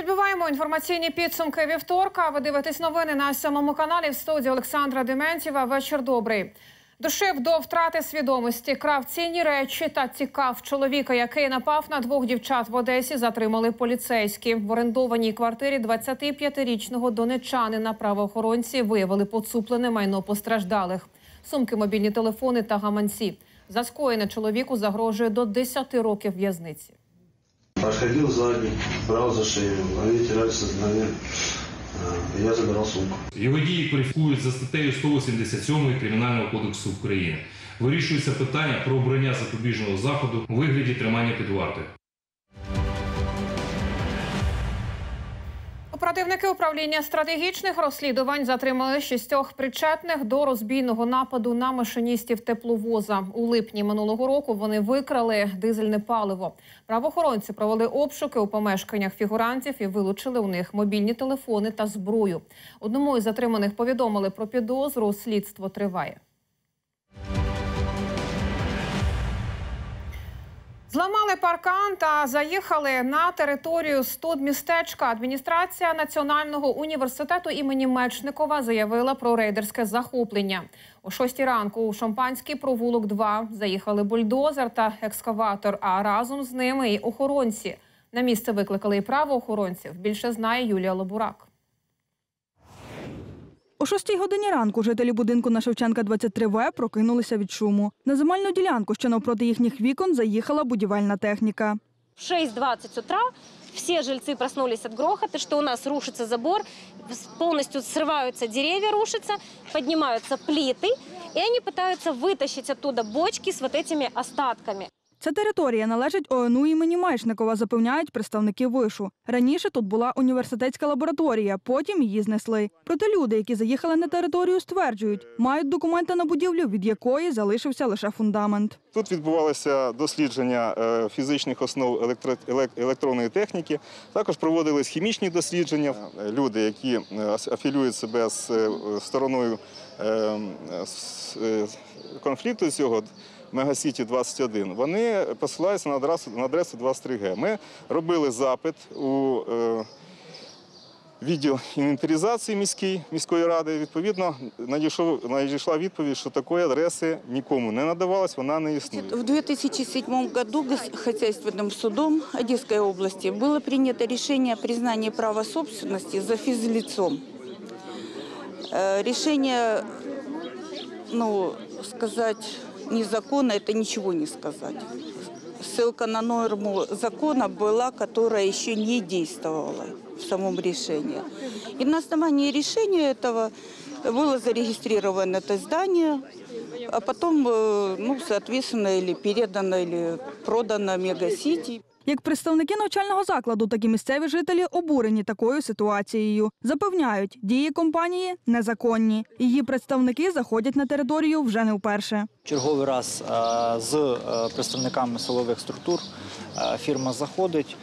Підбиваємо інформаційні підсумки вівторка. Ви дивитесь новини на 7 каналі, в студії Олександра Дементєва. Вечір добрий. Душив до втрати свідомості, крав цінні речі та тікав. Чоловіка, який напав на двох дівчат в Одесі, затримали поліцейські. В орендованій квартирі 25-річного донеччанина правоохоронці виявили поцуплене майно постраждалих. Сумки, мобільні телефони та гаманці. За скоєне чоловіку загрожує до 10 років в'язниці. Проходив задній, брав за шею, вони тиралися з нами. Я забирав сумку. Його дії кваліфікують за статтею 187 Кримінального кодексу України. Вирішується питання про обрання запобіжного заходу у вигляді тримання під вартою. Оперативники управління стратегічних розслідувань затримали 6 причетних до розбійного нападу на машиністів тепловоза. У липні минулого року вони викрали дизельне паливо. Правоохоронці провели обшуки у помешканнях фігурантів і вилучили у них мобільні телефони та зброю. Одному із затриманих повідомили про підозру, слідство триває. Зламали паркан та заїхали на територію студмістечка. Адміністрація Національного університету імені Мечникова заявила про рейдерське захоплення. О 6 ранку у Шампанський провулок 2 заїхали бульдозер та екскаватор, а разом з ними і охоронці. На місце викликали і правоохоронців. Більше знає Юлія Лабурак. О 6 годині ранку жителі будинку на Шевченка 23В прокинулися від шуму. На земельну ділянку, що навпроти їхніх вікон, заїхала будівельна техніка. В 6:20 утра всі жильці проснулися від грохоту, що у нас рушиться забор, повністю зриваються дерева, рушаться, піднімаються плити, і вони намагаються витащити оттуда бочки з цими остатками. Ця територія належить ОНУ імені Мечникова, запевняють представники вишу. Раніше тут була університетська лабораторія, потім її знесли. Проте люди, які заїхали на територію, стверджують, мають документи на будівлю, від якої залишився лише фундамент. Тут відбувалося дослідження фізичних основ електронної техніки, також проводились хімічні дослідження. Люди, які афілюють себе з стороною конфлікту цього, Мега-Сіті 21, вони посилаються на адресу 23Г. Ми робили запит у відділ інвентаризації міської ради. Відповідно, надійшла відповідь, що такої адреси нікому не надавалась, вона не існує. В 2007 році господарським судом Одеської області було прийнято рішення признання права собственності за фізліцом. Рішення, ну, сказати... Незаконно, это ничего не сказать. Ссылка на норму закона была, которая еще не действовала в самом решении. И на основании решения этого было зарегистрировано это здание, а потом, ну, соответственно, или передано, или продано Мега-Сити. Як представники навчального закладу, так і місцеві жителі обурені такою ситуацією. Запевняють, дії компанії незаконні. Її представники заходять на територію вже не вперше. Черговий раз з представниками силових структур фірма заходить.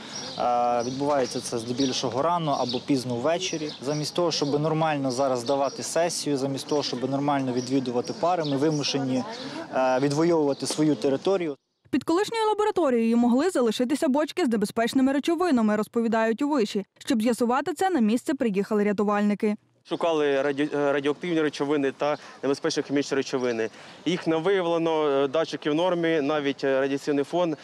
Відбувається це здебільшого рано або пізно ввечері. Замість того, щоб нормально зараз давати сесію, замість того, щоб нормально відвідувати пари, ми вимушені відвоювати свою територію. Під колишньою лабораторією могли залишитися бочки з небезпечними речовинами, розповідають у виші. Щоб з'ясувати це, на місце приїхали рятувальники. Шукали радіоактивні речовини та небезпечні хімічні речовини. Їх не виявлено, датчики в нормі, навіть радіаційний фон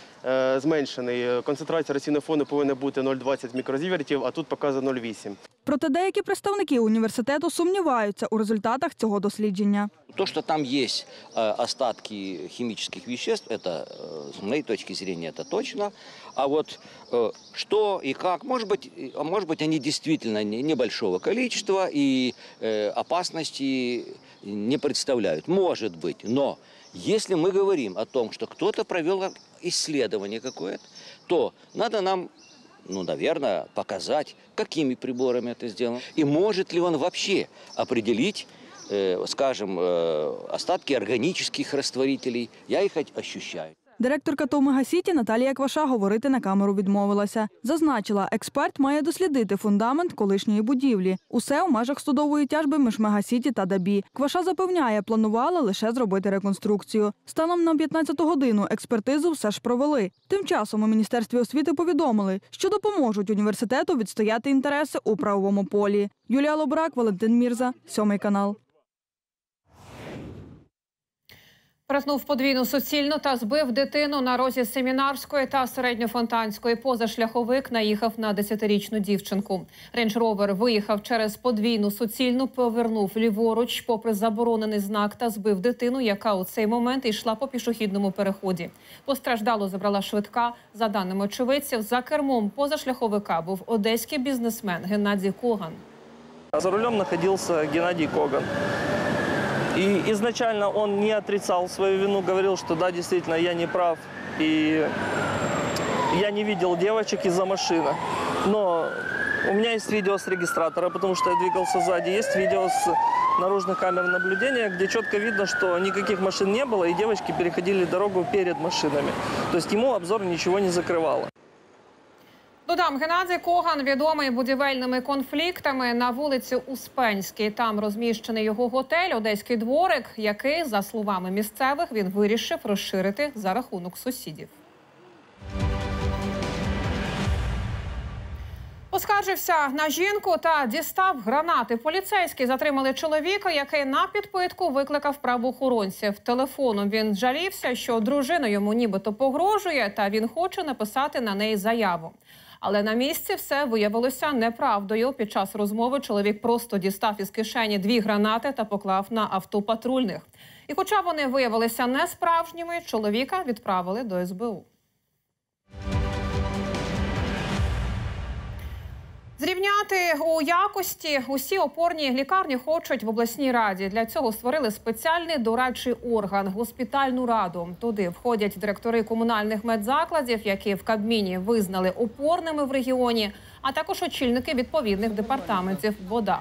зменшений. Концентрація радіаційного фону повинна бути 0,20 мікрозівертів, а тут показано 0,8. Проте деякі представники університету сумніваються у результатах цього дослідження. То, что там есть остатки химических веществ, это, с моей точки зрения, это точно. А вот что и как, может быть, они действительно небольшого количества и опасности не представляют. Может быть, но если мы говорим о том, что кто-то провел исследование какое-то, то надо нам... ну, наверное, показать, какими приборами это сделано. И может ли он вообще определить, скажем, остатки органических растворителей. Я их ощущаю. Директорка ТОВ «Мега-Сіті» Наталія Кваша говорити на камеру відмовилася. Зазначила, експерт має дослідити фундамент колишньої будівлі. Усе у межах судової тяжби між «Мега-Сіті» та ДАБІ. Кваша запевняє, планувала лише зробити реконструкцію. Станом на 15-ту годину експертизу все ж провели. Тим часом у Міністерстві освіти повідомили, що допоможуть університету відстояти інтереси у правовому полі. Юлія Лабурак, Валентин Мірза, 7 канал. Проснув подвійну суцільну та збив дитину на розі Семінарської та Середньофонтанської. Позашляховик наїхав на 10-річну дівчинку. Рейндж-ровер виїхав через подвійну суцільну, повернув ліворуч попри заборонений знак та збив дитину, яка у цей момент йшла по пішохідному переході. Постраждалу забрала швидка. За даними очевидців, за кермом позашляховика був одеський бізнесмен Геннадій Коган. За рулем знаходився Геннадій Коган. И изначально он не отрицал свою вину, говорил, что да, действительно, я не прав, и я не видел девочек из-за машины. Но у меня есть видео с регистратора, потому что я двигался сзади, есть видео с наружных камер наблюдения, где четко видно, что никаких машин не было, и девочки переходили дорогу перед машинами. То есть ему обзор ничего не закрывало. Додам, Геннадій Коган відомий будівельними конфліктами на вулиці Успенській. Там розміщений його готель «Одеський дворик», який, за словами місцевих, він вирішив розширити за рахунок сусідів. Оскаржився на жінку та дістав гранати. Поліцейські затримали чоловіка, який на підпитку викликав правоохоронців. Телефоном він жалівся, що дружина йому нібито погрожує, та він хоче написати на неї заяву. Але на місці все виявилося неправдою. Під час розмови чоловік просто дістав із кишені 2 гранати та поклав на авто патрульних. І хоча вони виявилися несправжніми, чоловіка відправили до СБУ. Зрівняти у якості усі опорні лікарні хочуть в обласній раді. Для цього створили спеціальний дорадчий орган – госпітальну раду. Туди входять директори комунальних медзакладів, які в Кабміні визнали опорними в регіоні, а також очільники відповідних департаментів ВОДА.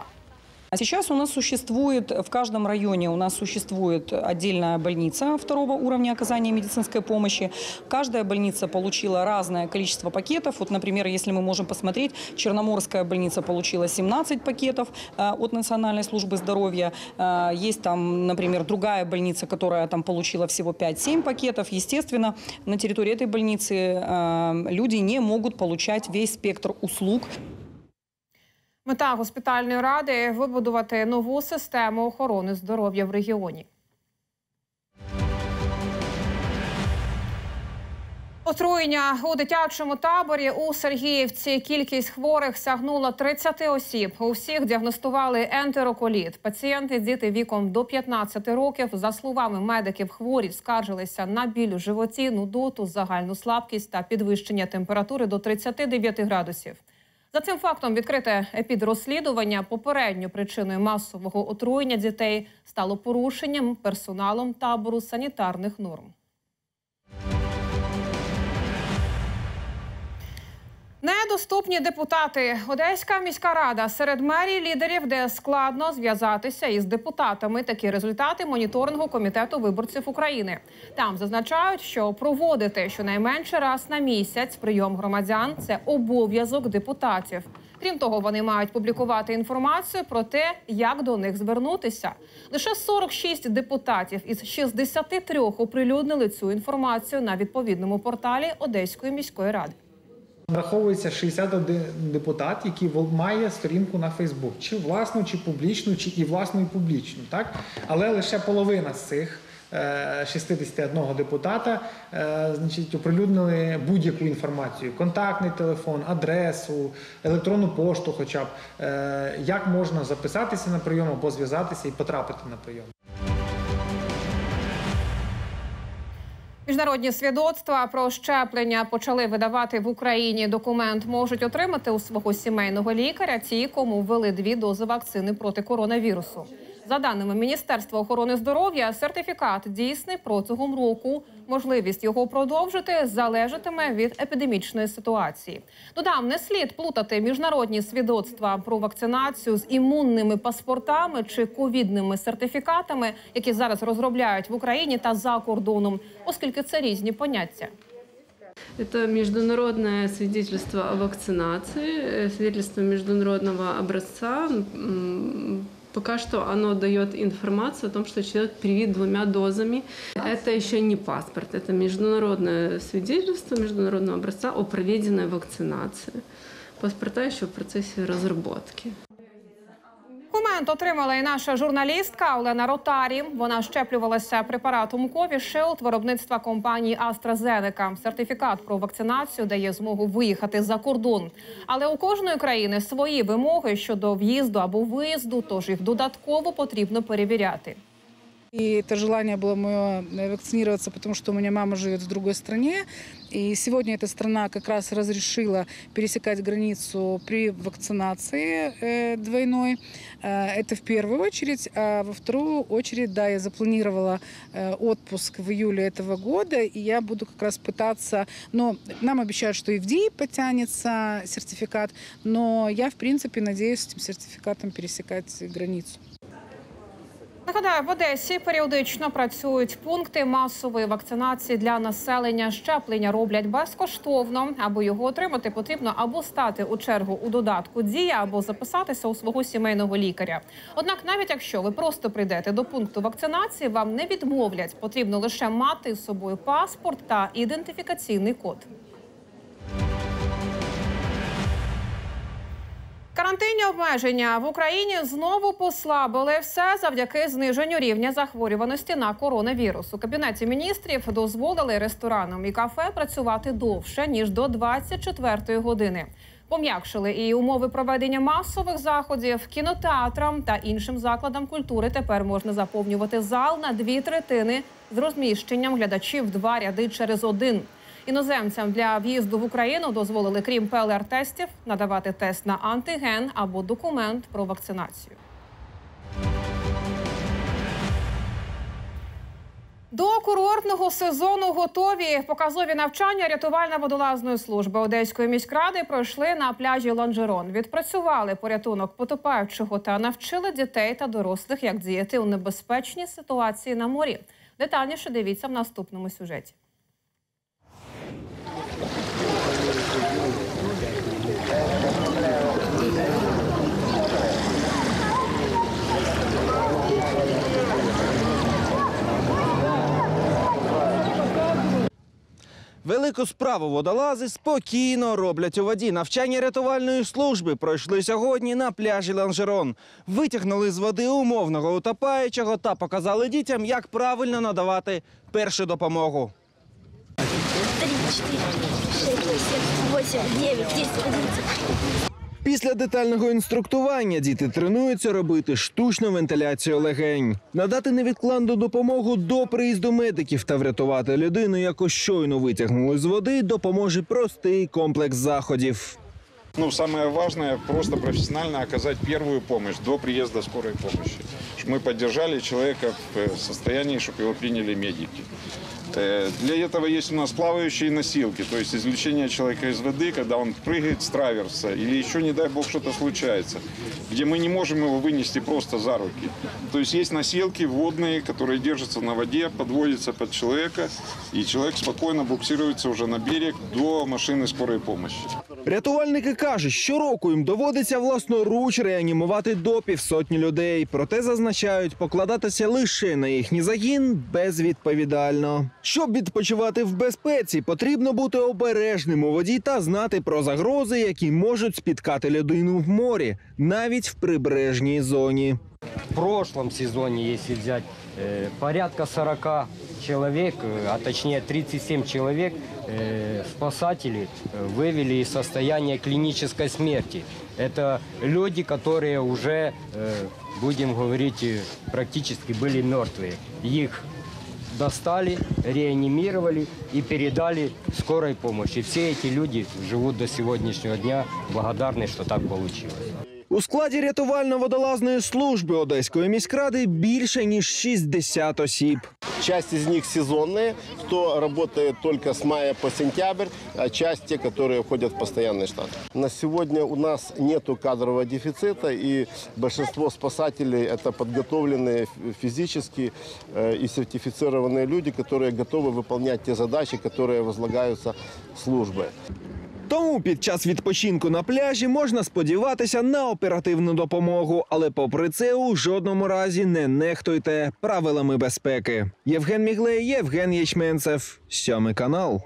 Сейчас у нас существует, в каждом районе у нас существует отдельная больница второго уровня оказания медицинской помощи. Каждая больница получила разное количество пакетов. Вот, например, если мы можем посмотреть, Черноморская больница получила 17 пакетов от Национальной службы здоровья. Есть там, например, другая больница, которая там получила всего 5-7 пакетов. Естественно, на территории этой больницы люди не могут получать весь спектр услуг. Мета госпітальної ради – вибудувати нову систему охорони здоров'я в регіоні. Отруєння у дитячому таборі у Сергіївці. Кількість хворих сягнула 30 осіб. У всіх діагностували ентероколіт. Пацієнти, діти віком до 15 років, за словами медиків, хворі скаржилися на біль у животі, нудоту, загальну слабкість та підвищення температури до 39 градусів. За цим фактом відкрите епідрозслідування. Попередньою причиною масового отруєння дітей стало порушенням персоналом табору санітарних норм. Недоступні депутати. Одеська міська рада серед мерій лідерів, де складно зв'язатися із депутатами. Такі результати моніторингу Комітету виборців України. Там зазначають, що проводити щонайменше раз на місяць прийом громадян – це обов'язок депутатів. Крім того, вони мають публікувати інформацію про те, як до них звернутися. Лише 46 депутатів із 63 оприлюднили цю інформацію на відповідному порталі Одеської міської ради. Враховується 61 депутат, який має сторінку на Фейсбук, чи власну, чи публічну, чи і власну, і публічну. Так? Але лише половина з цих 61 депутата оприлюднили будь-яку інформацію. Контактний телефон, адресу, електронну пошту хоча б. Як можна записатися на прийом або зв'язатися і потрапити на прийом. Міжнародні свідоцтва про щеплення почали видавати в Україні. Документ можуть отримати у свого сімейного лікаря ті, кому ввели 2 дози вакцини проти коронавірусу. За даними Міністерства охорони здоров'я, сертифікат дійсний протягом року. Можливість його продовжити залежатиме від епідемічної ситуації. Додам, не слід плутати міжнародні свідоцтва про вакцинацію з імунними паспортами чи ковідними сертифікатами, які зараз розробляють в Україні та за кордоном, оскільки це різні поняття. Это международное свидетельство о вакцинации, свидетельство международного образца. Пока что оно дает информацию о том, что человек привит 2 дозами. Это еще не паспорт, это международное свидетельство международного образца о проведенной вакцинации. Паспорта еще в процессе разработки. Комент отримала і наша журналістка Олена Ротарі. Вона щеплювалася препаратом «Ковішилд» виробництва компанії «АстраЗенека». Сертифікат про вакцинацію дає змогу виїхати за кордон. Але у кожної країни свої вимоги щодо в'їзду або виїзду, тож їх додатково потрібно перевіряти. И это желание было мое вакцинироваться, потому что у меня мама живет в другой стране. И сегодня эта страна как раз разрешила пересекать границу при вакцинации двойной. Это в первую очередь. А во вторую очередь, да, я запланировала отпуск в июле этого года. И я буду как раз пытаться... Но нам обещают, что и в Дии потянется сертификат. Но я, в принципе, надеюсь с этим сертификатом пересекать границу. Нагадаю, в Одесі періодично працюють пункти масової вакцинації для населення. Щеплення роблять безкоштовно. Аби його отримати, потрібно або стати у чергу у додатку «Дія», або записатися у свого сімейного лікаря. Однак навіть якщо ви просто прийдете до пункту вакцинації, вам не відмовлять. Потрібно лише мати з собою паспорт та ідентифікаційний код. Карантинні обмеження в Україні знову послабили, все завдяки зниженню рівня захворюваності на коронавірус. У Кабінеті міністрів дозволили ресторанам і кафе працювати довше, ніж до 24-ї години. Пом'якшили і умови проведення масових заходів, кінотеатрам та іншим закладам культури тепер можна заповнювати зал на 2/3 з розміщенням глядачів 2 ряди через 1. Іноземцям для в'їзду в Україну дозволили, крім ПЛР-тестів, надавати тест на антиген або документ про вакцинацію. До курортного сезону готові. Показові навчання рятувально-водолазної служби Одеської міськради пройшли на пляжі Ланжерон. Відпрацювали порятунок потопаючого та навчили дітей та дорослих, як діяти у небезпечній ситуації на морі. Детальніше дивіться в наступному сюжеті. Велику справу водолази спокійно роблять у воді. Навчання рятувальної служби пройшли сьогодні на пляжі Ланжерон. Витягнули з води умовного утопаючого та показали дітям, як правильно надавати першу допомогу. 3, 4, 6, 8, 9, 10, 11. Після детального інструктування діти тренуються робити штучну вентиляцію легень, надати невідкладну допомогу до приїзду медиків та врятувати людину, яку щойно витягнули з води, допоможе простий комплекс заходів. Самое важное – просто профессионально оказать первую помощь до приезда скорой помощи. Мы поддержали человека в состоянии, чтобы его приняли медики. Для этого есть у нас плавающие носилки, то есть извлечение человека из воды, когда он прыгает с траверса или еще, не дай бог, что-то случается, где мы не можем его вынести просто за руки. То есть есть носилки водные, которые держатся на воде, подводятся под человека, и человек спокойно буксируется уже на берег до машины скорой помощи. Рятувальники кажуть, щороку їм доводиться власноруч реанімувати до 500 людей. Проте, зазначають, покладатися лише на їхній загін безвідповідально. Щоб відпочивати в безпеці, потрібно бути обережним у воді та знати про загрози, які можуть спіткати людину в морі, навіть в прибережній зоні. В прошлом сезоне, если взять, порядка 40 человек, а точнее 37 человек, спасатели вывели из состояния клинической смерти. Это люди, которые уже, будем говорить, практически были мертвые. Их достали, реанимировали и передали скорой помощи. Все эти люди живут до сегодняшнего дня, благодарны, что так получилось. У складі рятувально-водолазної служби Одеської міськради більше, ніж 60 осіб. Часть з них сезонні, хто працює тільки з мая по сентябрь, а часть ті, які входять в постійний штат. На сьогодні у нас немає кадрового дефіциту, і більшість спасателів – це підготовлені фізично і сертифіковані люди, які готові виконувати ті задачі, які возлагаються службою. Тому під час відпочинку на пляжі можна сподіватися на оперативну допомогу. Але попри це у жодному разі не нехтуйте правилами безпеки. Євген Міглей, Євген Ячменцев, 7 канал.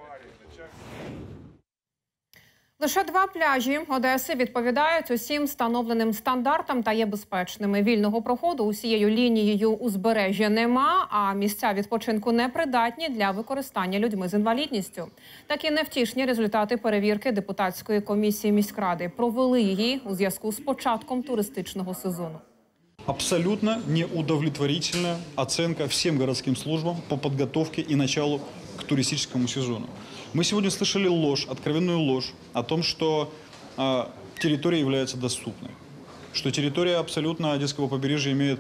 Лише 2 пляжі Одеси відповідають усім встановленим стандартам та є безпечними. Вільного проходу усією лінією узбережжя нема, а місця відпочинку непридатні для використання людьми з інвалідністю. Такі невтішні результати перевірки депутатської комісії міськради. Провели її у зв'язку з початком туристичного сезону. Абсолютно неудовлетворительна оцінка всім міським службам по підготовці і початку к туристическому сезону. Мы сегодня слышали ложь, откровенную ложь о том, что территория является доступной, что территория абсолютно Одесского побережья имеет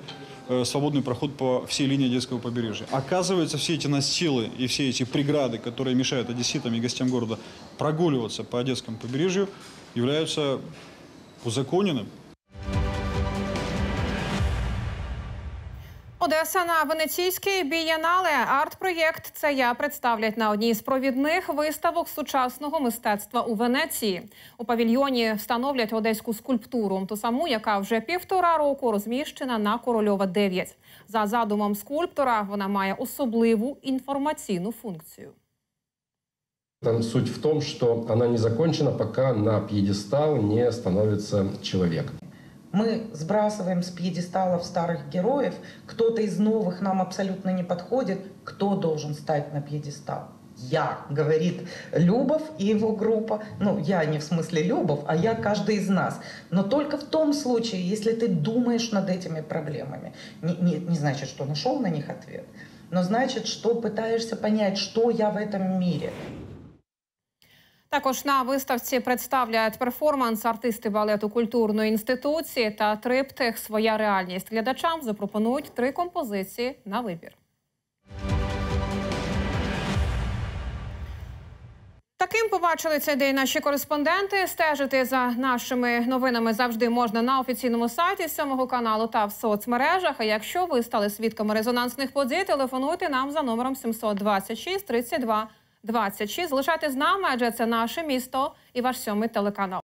свободный проход по всей линии Одесского побережья. Оказывается, все эти настилы и все эти преграды, которые мешают одесситам и гостям города прогуливаться по Одесскому побережью, являются узаконенным. Одеса на Венеційській Бі'єнале. Арт-проєкт «Це я» представлять на одній з провідних виставок сучасного мистецтва у Венеції. У павільйоні встановлять одеську скульптуру, ту саму, яка вже 1,5 року розміщена на Корольова, 9. За задумом скульптора, вона має особливу інформаційну функцію. Там суть в тому, що вона не закінчена, поки на п'єдестал не становиться чоловік. Мы сбрасываем с пьедесталов старых героев, кто-то из новых нам абсолютно не подходит, кто должен стать на пьедестал? Я, говорит Любов и его группа, ну я не в смысле Любов, а я каждый из нас. Но только в том случае, если ты думаешь над этими проблемами, не значит, что нашел на них ответ, но значит, что пытаешься понять, что я в этом мире. Також на виставці представляють перформанс артисти балету культурної інституції та триптих «Своя реальність». Глядачам запропонують 3 композиції на вибір. Таким побачили цей день наші кореспонденти. Стежити за нашими новинами завжди можна на офіційному сайті 7 каналу та в соцмережах. А якщо ви стали свідками резонансних подій, телефонуйте нам за номером 726 32 26. Залишайтеся з нами, адже це наше місто і ваш 7-й телеканал.